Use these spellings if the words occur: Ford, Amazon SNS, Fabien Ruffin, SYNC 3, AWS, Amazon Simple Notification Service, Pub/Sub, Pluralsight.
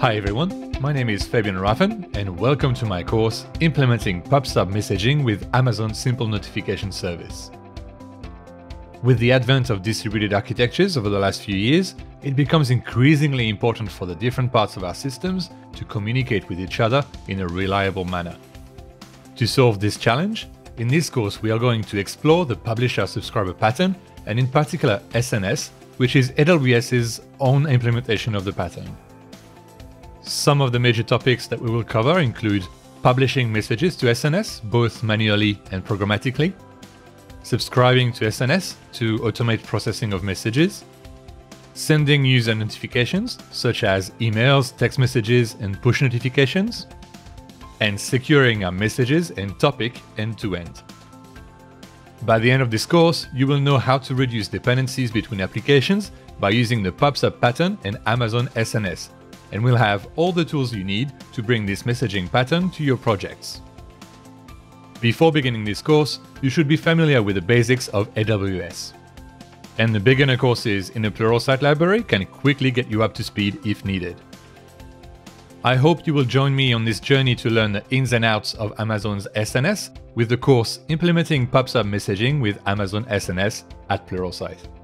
Hi everyone, my name is Fabien Ruffin and welcome to my course Implementing PubSub Messaging with Amazon Simple Notification Service. With the advent of distributed architectures over the last few years, it becomes increasingly important for the different parts of our systems to communicate with each other in a reliable manner. To solve this challenge, in this course we are going to explore the publisher-subscriber pattern and in particular SNS, which is AWS's own implementation of the pattern. Some of the major topics that we will cover include publishing messages to SNS, both manually and programmatically, subscribing to SNS to automate processing of messages, sending user notifications such as emails, text messages, and push notifications, and securing our messages and topic end-to-end. By the end of this course, you will know how to reduce dependencies between applications by using the PubSub pattern and Amazon SNS, and we'll have all the tools you need to bring this messaging pattern to your projects. Before beginning this course, you should be familiar with the basics of AWS. And the beginner courses in the Pluralsight library can quickly get you up to speed if needed. I hope you will join me on this journey to learn the ins and outs of Amazon's SNS with the course Implementing PubSub Messaging with Amazon SNS at Pluralsight.